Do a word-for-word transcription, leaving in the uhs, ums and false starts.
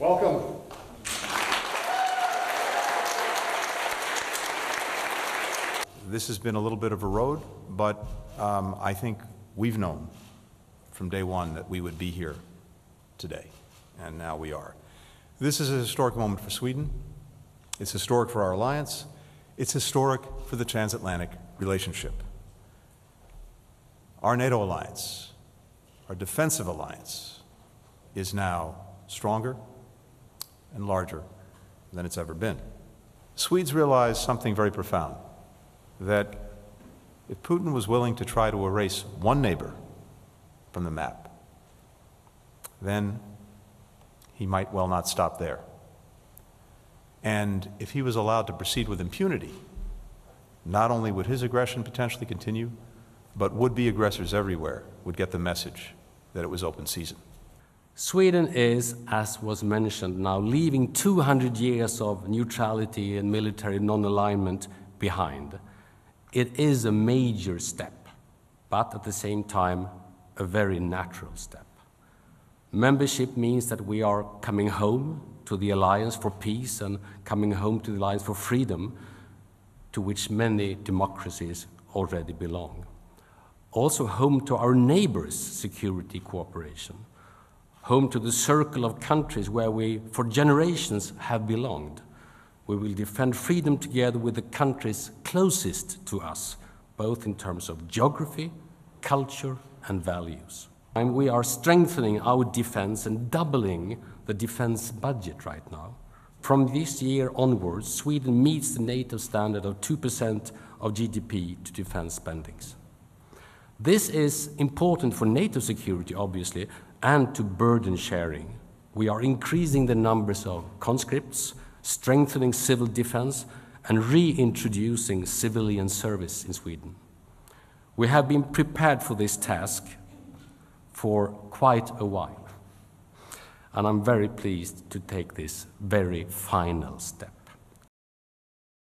Welcome. This has been a little bit of a road, but um, I think we've known from day one that we would be here today, and now we are. This is a historic moment for Sweden. It's historic for our alliance. It's historic for the transatlantic relationship. Our NATO alliance, our defensive alliance, is now stronger and larger than it's ever been. Swedes realize something very profound, that if Putin was willing to try to erase one neighbor from the map, then he might well not stop there. And if he was allowed to proceed with impunity, not only would his aggression potentially continue, but would-be aggressors everywhere would get the message that it was open season. Sweden is, as was mentioned, now leaving two hundred years of neutrality and military non-alignment behind. It is a major step, but at the same time, a very natural step. Membership means that we are coming home to the Alliance for Peace and coming home to the Alliance for Freedom, to which many democracies already belong. Also home to our neighbors' security cooperation, home to the circle of countries where we, for generations, have belonged. We will defend freedom together with the countries closest to us, both in terms of geography, culture, and values. And we are strengthening our defense and doubling the defense budget right now. From this year onwards, Sweden meets the NATO standard of two percent of G D P to defense spendings. This is important for NATO security, obviously, and to burden sharing. We are increasing the numbers of conscripts, strengthening civil defense, and reintroducing civilian service in Sweden. We have been prepared for this task for quite a while, and I'm very pleased to take this very final step.